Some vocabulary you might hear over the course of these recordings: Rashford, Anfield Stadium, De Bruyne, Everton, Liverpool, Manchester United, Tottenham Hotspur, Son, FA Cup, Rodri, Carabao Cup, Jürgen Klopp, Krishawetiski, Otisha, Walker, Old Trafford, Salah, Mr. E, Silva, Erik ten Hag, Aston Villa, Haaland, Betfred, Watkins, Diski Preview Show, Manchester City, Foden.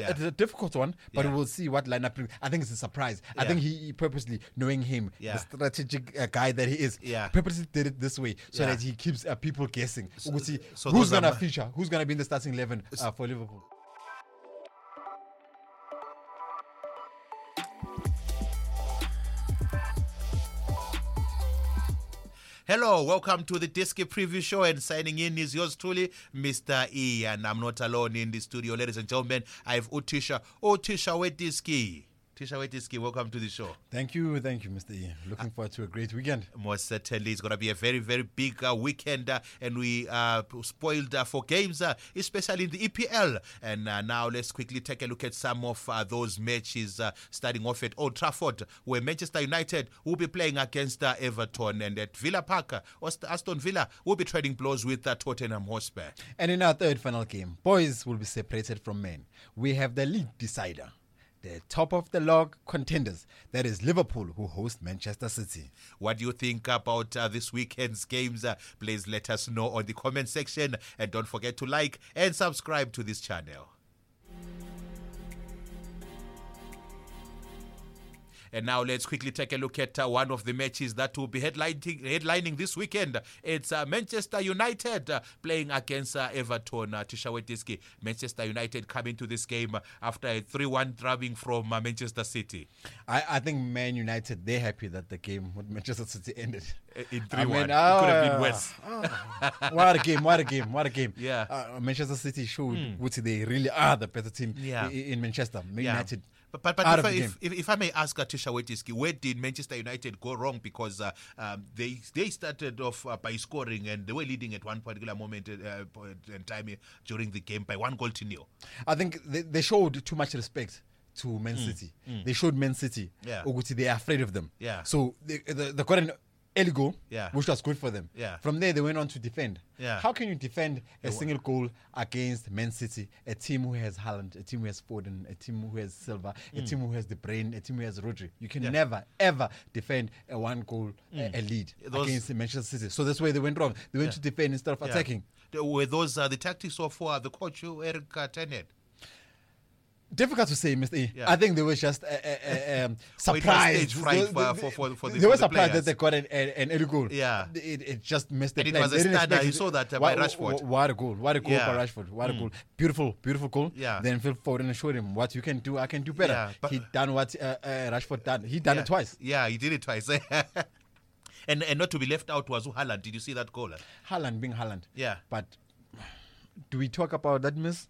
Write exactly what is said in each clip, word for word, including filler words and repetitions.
yeah. it's a difficult one, but yeah. we'll see what lineup. I think it's a surprise. Yeah. I think he purposely, knowing him, yeah. the strategic uh, guy that he is, yeah. purposely did it this way so yeah. that he keeps uh, people guessing. So, we'll see so who's gonna my... feature, who's gonna be in the starting eleven uh, for Liverpool. Hello, welcome to the Diski Preview Show, and signing in is yours truly, Mister E. And I'm not alone in the studio, ladies and gentlemen. I have Otisha, Krishawetiski. Krishawetiski, welcome to the show. Thank you, thank you, Mister E. Looking uh, forward to a great weekend. Most certainly, it's going to be a very, very big uh, weekend, uh, and we are uh, spoiled uh, for games, uh, especially in the E P L. And uh, now let's quickly take a look at some of uh, those matches, uh, starting off at Old Trafford, where Manchester United will be playing against uh, Everton, and at Villa Park, uh, Aston Villa will be trading blows with uh, Tottenham Hotspur. And in our third final game, boys will be separated from men. We have the league decider. The top of the log contenders, that is Liverpool, who host Manchester City. What do you think about uh, this weekend's games? Uh, please let us know on the comment section, and don't forget to like and subscribe to this channel. And now let's quickly take a look at uh, one of the matches that will be headlining, headlining this weekend. It's uh, Manchester United uh, playing against uh, Everton. Uh, Krishawetiski, Manchester United coming to this game uh, after a three one drubbing from uh, Manchester City. I, I think Man United, they're happy that the game with Manchester City ended. In three one. I mean, uh, it could have been worse. Uh, what a game, what a game, what a game. Yeah. Uh, Manchester City showed mm. they really are the better team yeah. in, in Manchester. Man yeah. United. But but, but if, I, if, if if I may ask Krishawetiski, where did Manchester United go wrong? Because uh, um, they they started off uh, by scoring, and they were leading at one particular moment uh, in time during the game by one goal to nil. I think they, they showed too much respect to Man mm. City. Mm. They showed Man City. Yeah. Oguti, they are afraid of them. Yeah. So they, they, they got an early goal, yeah. which was good for them. Yeah. From there, they went on to defend. Yeah. How can you defend a single goal against Man City, a team who has Haaland, a team who has Foden, a team who has Silva, mm. a team who has De Bruyne, a team who has Rodri? You can yeah. never, ever defend a one goal, mm. a, a lead those, against Manchester City. So that's where they went wrong. They went yeah. to defend instead of yeah. attacking. Were those uh, the tactics of uh, the coach, Erik ten Hag? Difficult to say, Mister E. Yeah. I think they were just uh, uh, um, surprised. They, for, for, for, for the, they were the surprised players. That they got an, an, an early goal. Yeah. It, it just missed the and plan. It was a standard. You saw that uh, by Rashford. What a goal. What a goal yeah. by Rashford. What a mm. goal. Beautiful, beautiful goal. Yeah. Then Phil Foden showed him what you can do, I can do better. Yeah, but he done what uh, uh, Rashford done. He done yeah. it twice. Yeah, he did it twice. and and not to be left out was Haaland. Did you see that goal? Haaland being Haaland. Yeah. But do we talk about that miss?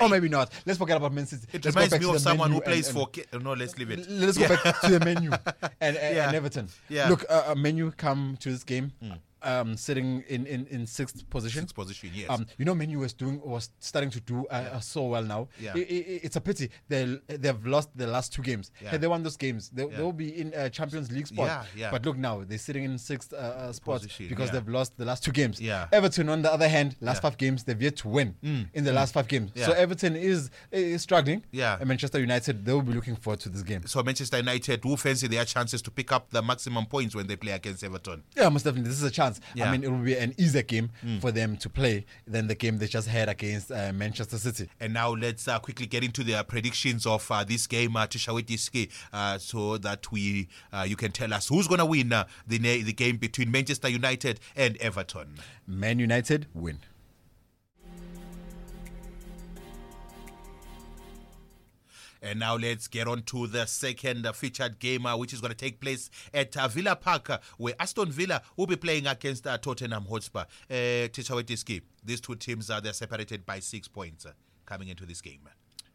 Or maybe not. Let's forget about Man City. It let's reminds me of someone who plays and, and for... K- no, let's leave it. Let's yeah. go back to the menu and, and, yeah. and Everton. Yeah. Look, uh, menu come to this game mm. um, sitting in, in, in sixth position. Sixth position, yes. Um, you know, menu was doing was starting to do uh, yeah. so well now. Yeah. It, it, it's a pity they, they've lost the last two games. Yeah. Had they won those games, they, yeah. they'll be in uh, Champions League spot. Yeah, yeah. But look now, they're sitting in sixth uh, spot position, because yeah. they've lost the last two games. Yeah. Everton, on the other hand, last yeah. five games, they've yet to win mm. in the mm. last five games. Yeah. So Everton is, is struggling. Yeah. And Manchester United, they will be looking forward to this game. So Manchester United will fancy their chances to pick up the maximum points when they play against Everton. Yeah, most definitely. This is a chance. Yeah. I mean, it will be an easier game mm. for them to play than the game they just had against uh, Manchester City. And now let's uh, quickly get into the predictions of uh, this game, uh, Krishawetiski, uh, so that we uh, you can tell us who's going to win uh, the, na- the game between Manchester United and Everton. Man United win. And now let's get on to the second uh, featured game, uh, which is going to take place at uh, Villa Park, uh, where Aston Villa will be playing against uh, Tottenham Hotspur. Uh, Krishawetiski, these two teams, uh, they're separated by six points uh, coming into this game.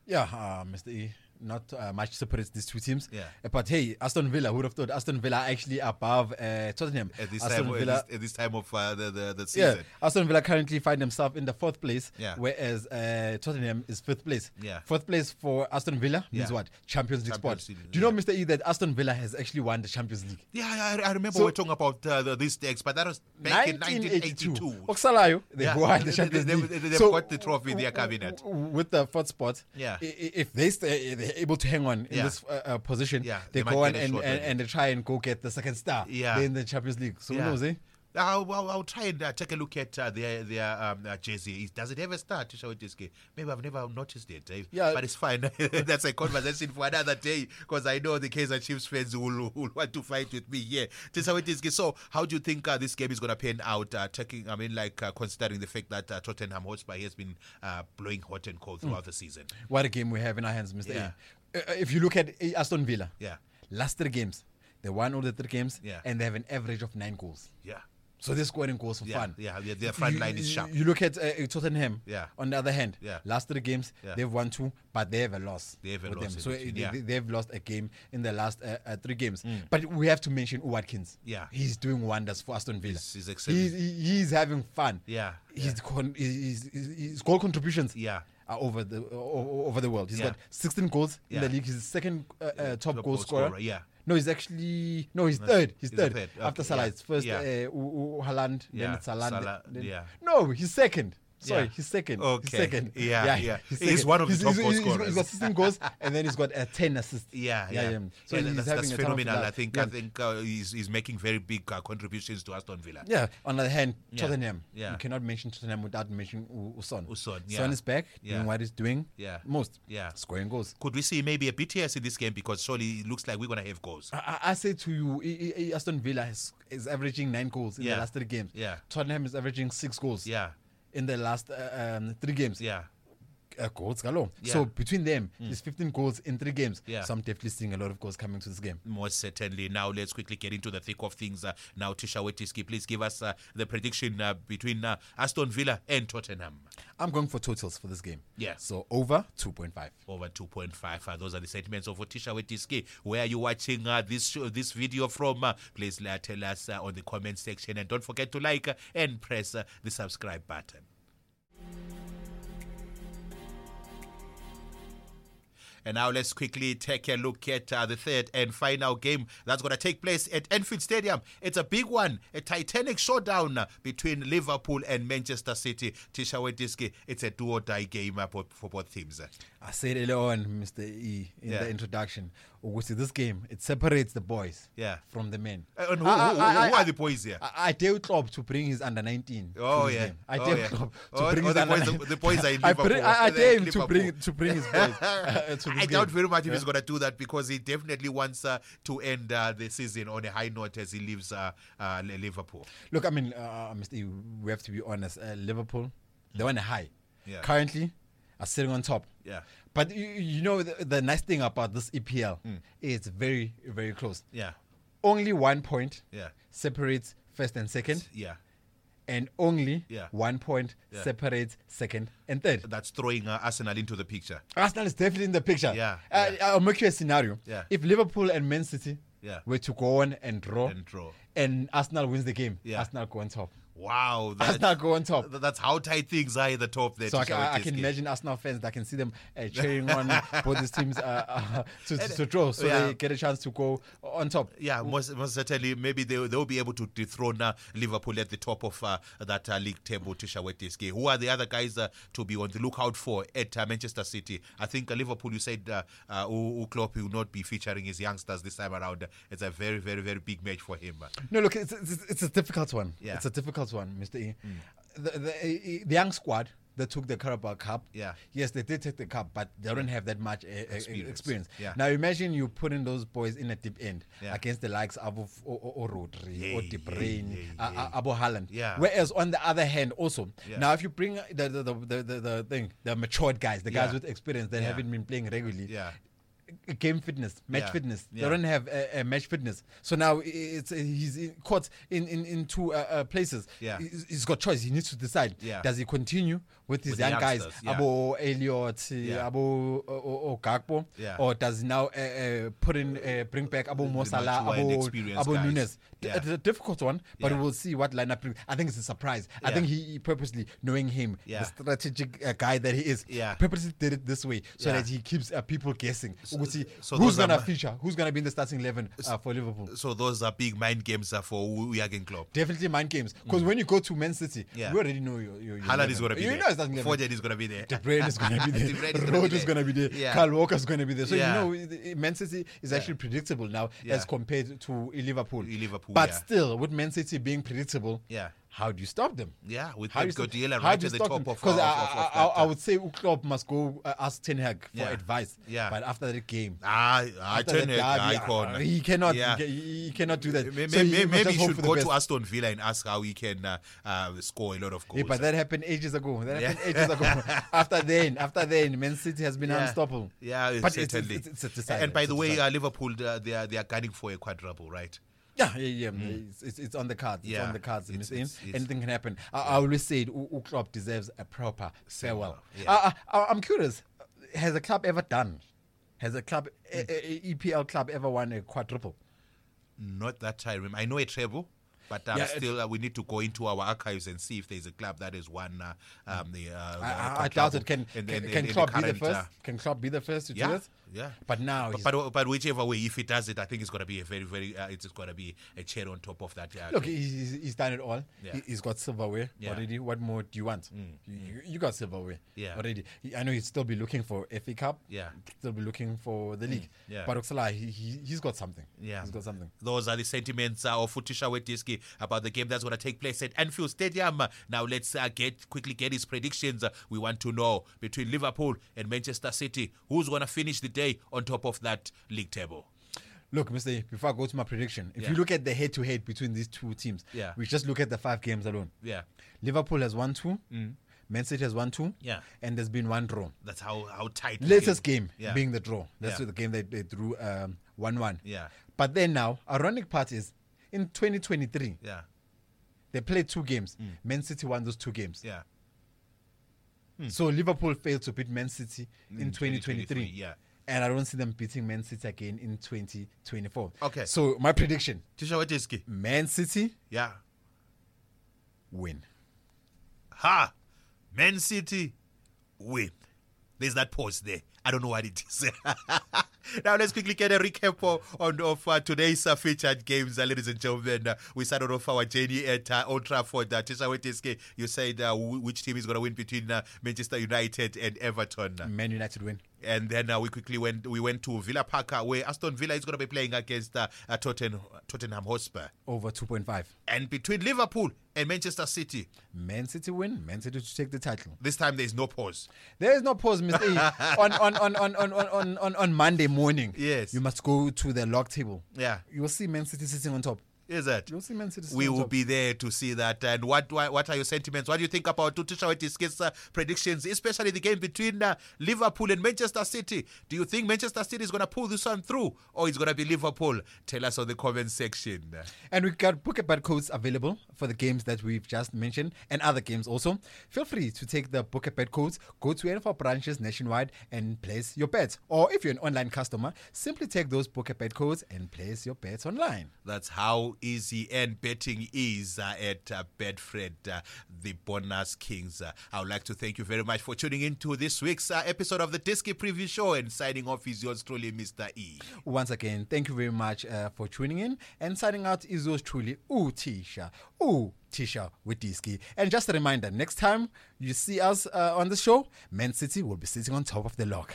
Yeah, uh, Mister E. Not uh, much separates these two teams. Yeah. Uh, but hey, Aston Villa, who would have thought Aston Villa actually above uh, Tottenham? At this, time, Villa, at, this, at this time of uh, the, the, the season. Yeah. Aston Villa currently find themselves in the fourth place, yeah. whereas uh, Tottenham is fifth place. Yeah. Fourth place for Aston Villa means yeah. what? Champions League Champions spot. League. Do you know, yeah. Mister E, that Aston Villa has actually won the Champions League? Yeah, I, I remember so, we are talking about uh, the, these decks, but that was back nineteen eighty-two. In nineteen eighty-two. Oxalayo, they yeah. won the Champions they, they, League. They, they've so, got the trophy in their cabinet. With the fourth spot, yeah. if they stay... They're able to hang on in yeah. this uh, uh, position. Yeah, they, they go on and, and, and they try and go get the second star yeah. in the Champions League. So yeah. who knows, eh? I'll, I'll, I'll try and uh, take a look at uh, their their um, uh, jersey. Does it ever start to show this game? Maybe I've never noticed it. Uh, yeah. But it's fine. That's a conversation for another day, because I know the Kaizer Chiefs fans will, will want to fight with me here. Yeah. So how do you think uh, this game is going to pan out? Uh, taking, I mean, like uh, considering the fact that uh, Tottenham Hotspur has been uh, blowing hot and cold throughout mm. the season. What a game we have in our hands, Mister Yeah. E. Uh, if you look at Aston Villa, yeah, last three games, they won all the three games, yeah. and they have an average of nine goals. Yeah. So they're scoring goals for yeah, fun. Yeah, yeah, their front you, line is sharp. You look at uh, Tottenham, yeah. on the other hand, yeah. last three games, yeah. they've won two, but they have a loss. They have a loss. So they, yeah. they've lost a game in the last uh, uh, three games. Mm. But we have to mention Watkins. Yeah. He's doing wonders for Aston Villa. He's, he's excellent. He's, he's having fun. Yeah. His, yeah. Con- his, his, his goal contributions. Yeah. Are over the uh, over the world. He's yeah. got sixteen goals yeah. in the league. He's the second uh, uh, top, top goal scorer. scorer. Yeah. No, he's actually no, he's That's, third. He's, he's third. third after okay. Salah. It's first yeah. uh, Haaland, yeah. then it's Salah. Salah then, yeah. No, he's second. Sorry, yeah. he's second. Okay. He's second. Yeah, yeah. yeah. He's, he's one of the he's, top he's, goal he's, scorers. He's got sixteen goals, and then he's got uh, ten assists. Yeah, yeah. yeah. yeah. So yeah, he's that's, having that's a phenomenal. I think, yeah. I think uh, he's, he's making very big uh, contributions to Aston Villa. Yeah. On the other hand, yeah. Tottenham. Yeah. You cannot mention Tottenham without mentioning Son. Son. Yeah. Son is back, yeah. doing what he's doing. Yeah. Most. Yeah. Scoring goals. Could we see maybe a B T S in this game, because surely it looks like we're gonna have goals? I, I say to you, Aston Villa is, is averaging nine goals in yeah. the last three games. Yeah. Tottenham is averaging six goals. Yeah. In the last uh, um, three games. Yeah. Uh, goals galore. Yeah. So between them, mm. there's fifteen goals in three games. Yeah. So I'm definitely seeing a lot of goals coming to this game. Most certainly. Now let's quickly get into the thick of things. Uh, now, Krishawetiski, please give us uh, the prediction uh, between uh, Aston Villa and Tottenham. I'm going for totals for this game. Yeah. So over two point five. Over two point five. Uh, those are the sentiments of Krishawetiski. Where are you watching uh, this show, this video from? Uh, please uh, tell us uh, on the comment section, and don't forget to like uh, and press uh, the subscribe button. And now let's quickly take a look at uh, the third and final game that's going to take place at Anfield Stadium. It's a big one, a titanic showdown uh, between Liverpool and Manchester City. Krishawetiski, it's a do-or-die game uh, for, for both teams. I said earlier on, Mister E, in yeah. the introduction, Augusti, this game, it separates the boys yeah. from the men. Uh, and who, I, who, who, I, who are I, the boys here? I, I dare Klopp to bring his under nineteen. Oh, yeah. Game. I dare oh, yeah. Klopp to oh, bring oh, his under nineteen. The, the boys are in Liverpool. I, bring, I, I dare him to bring, to bring his boys uh, to I doubt very much if yeah. he's going to do that, because he definitely wants uh, to end uh, the season on a high note as he leaves uh, uh, Liverpool. Look, I mean, uh, Mister, we have to be honest. Uh, Liverpool, they're on a high. Yeah. Currently, are sitting on top. Yeah. But, you, you know, the, the nice thing about this E P L mm. is it's very, very close. Yeah. Only one point yeah. separates first and second. Yeah. And only yeah. one point yeah. separates second and third. That's throwing uh, Arsenal into the picture. Arsenal is definitely in the picture. Yeah, uh, yeah. I'll make you a scenario. Yeah. If Liverpool and Man City yeah. were to go on and draw, and draw, and Arsenal wins the game, yeah. Arsenal go on top. Wow. That, Arsenal go on top. Th- that's how tight things are at the top there. So I can, I can imagine Arsenal fans that can see them uh, cheering on both these teams uh, uh, to, to, to draw, so yeah. they get a chance to go on top. Yeah, most, most certainly. Maybe they, they'll be able to dethrone uh, Liverpool at the top of uh, that uh, league table. Krishawetiski, who are the other guys uh, to be on the lookout for at uh, Manchester City? I think uh, Liverpool, you said uh, uh, U- U- Klopp will not be featuring his youngsters this time around. It's a very, very, very big match for him. No, look, it's, it's, it's a difficult one. Yeah. It's a difficult one, Mister E. Mm. The, the, the young squad that took the Carabao Cup, yeah. yes, they did take the cup, but they don't have that much a, a, experience. experience. Yeah. Now, imagine you putting those boys in a deep end yeah. against the likes of o, o, o, Rodri, yeah, or De Bruyne, yeah, yeah, yeah. Abo Haaland. Yeah. Whereas, on the other hand, also, yeah. now if you bring the the, the, the, the, the thing, the matured guys, the guys yeah. with experience that yeah. haven't been playing regularly, yeah. game fitness, match yeah. fitness. Yeah. They don't have a, a match fitness. So now it's uh, he's caught in, in, in two uh, uh, places. Yeah. He's, he's got choice. He needs to decide. Yeah. Does he continue with his with young guys, yeah. Abo Elliot, yeah. Abo Okakpo, yeah. or does he now uh, uh, put in, uh, bring back Abo Mo Salah, Abo, Abo Nunes? Yeah. It's a difficult one, but yeah. we'll see what lineup brings. I think it's a surprise. Yeah. I think he purposely, knowing him, yeah. the strategic uh, guy that he is, yeah. purposely did it this way so yeah. that he keeps uh, people guessing. So we see so who's going to feature, who's going to be in the starting eleven uh, for Liverpool. So those are big mind games uh, for Jürgen Klopp. Definitely mind games. Because mm. when you go to Man City, yeah. we already know your, your, your Haaland is going to be you there. You know starting eleven. Foden is going to be there. De Bruyne is going to be there. Rodri is going to be there. Yeah. Carl Walker is going to be there. So yeah. you know, Man City is actually yeah. predictable now yeah. as compared to Liverpool. Liverpool but yeah. still, with Man City being predictable, yeah. how do you stop them? Yeah, with Guardiola right to the top them? of Because I, I, I, I would say Klopp must go uh, ask Ten Hag for yeah. advice. Yeah. But after the game, ah, ah Ten Hag, icon. He cannot, yeah. he, he cannot do that. Maybe, so he, maybe, maybe he should go best. to Aston Villa and ask how he can uh, uh, score a lot of goals. Yeah, but that happened ages ago. That happened yeah. ages ago. after then, after then, Man City has been yeah. unstoppable. Yeah, it's but certainly. It's, it's, it's a decider. And by it's the way, uh, Liverpool, uh, they are they are gunning for a quadruple, right? Yeah, yeah, yeah. Mm. It's, it's it's on the cards. It's yeah. on the cards. It's, it's, it's, Anything can happen. Yeah. I, I always say it, Klopp deserves a proper farewell. Yeah. Uh, I, I'm curious. Has a club ever done? Has a club, mm. a, a E P L club, ever won a quadruple? Not that I remember. I know a treble. But um, yeah, still, uh, we need to go into our archives and see if there's a club that is one. Uh, um, the, uh, I, I doubt it. Can, in, can, in, can in Klopp current, be the first? Uh, can Klopp be the first to yeah, do it? Yeah. But now, but, but but whichever way, if he does it, I think it's going to be a very very. Uh, it's going to be a chair on top of that. Uh, Look, he's, he's done it all. Yeah. He's got silverware yeah. already. What more do you want? Mm. You, you got silverware yeah. already. I know he'd still be looking for F A Cup. Yeah. Still be looking for the league. Mm. Yeah. But Oksala, he, he he's got something. Yeah. He's got something. Those are the sentiments uh, of Krishawetiski about the game that's going to take place at Anfield Stadium. Now let's uh, get quickly get his predictions. Uh, we want to know between Liverpool and Manchester City, who's going to finish the day on top of that league table. Look, Mister E, before I go to my prediction, if yeah. you look at the head-to-head between these two teams, yeah. we just look at the five games alone. Yeah, Liverpool has won two. Mm. Man City has one two, yeah, and there's been one draw. That's how, how tight. Latest game, game yeah. being the draw. That's yeah. the game they, they drew um, one one. Yeah. But then now, ironic part is, in twenty twenty-three, yeah, they played two games. Mm. Man City won those two games. Yeah. Mm. So Liverpool failed to beat Man City in, in twenty twenty-three. twenty twenty-three. Yeah. And I don't see them beating Man City again in twenty twenty-four. Okay. So my prediction: Krishawetiski. Man City. Yeah. Win. Ha! Man City win. There's that pause there. I don't know what it is. Now let's quickly get a recap on of uh, today's uh, featured games, uh, ladies and gentlemen. Uh, we started off our journey at uh, Old Trafford. Uh, Krishawetiski, you said uh, w- which team is going to win between uh, Manchester United and Everton? Man United win. And then uh, we quickly went we went to Villa Park, where Aston Villa is going to be playing against uh, uh, Totten- Tottenham Hotspur. Over two point five. And between Liverpool and Manchester City. Man City win. Man City to take the title. This time there is no pause. There is no pause, Mister E. On, on, on, on, on, on, on, on Monday morning, yes, you must go to the log table. Yeah. You will see Man City sitting on top. Is it? You'll see Man City sitting we on will top. Be there to see that. And what what, what are your sentiments? What do you think about Krishawetiski's uh, predictions, especially the game between uh, Liverpool and Manchester City? Do you think Manchester City is going to pull this one through, or it's going to be Liverpool? Tell us on the comment section. And we've got book a codes available for the games that we've just mentioned and other games also. Feel free to take the book a codes, go to any of our branches nationwide and place your bets. Or if you're an online customer, simply take those book a codes and place your bets online. That's how easy and betting is uh, at uh, Betfred, uh, the Bonus Kings. Uh, I would like to thank you very much for tuning in to this week's uh, episode of the Diski Preview Show, and signing off is yours truly, Mister E. Once again, thank you very much uh, for tuning in, and signing out is yours truly, Otisha. Otisha with Diski. And just a reminder, next time you see us uh, on the show, Man City will be sitting on top of the log.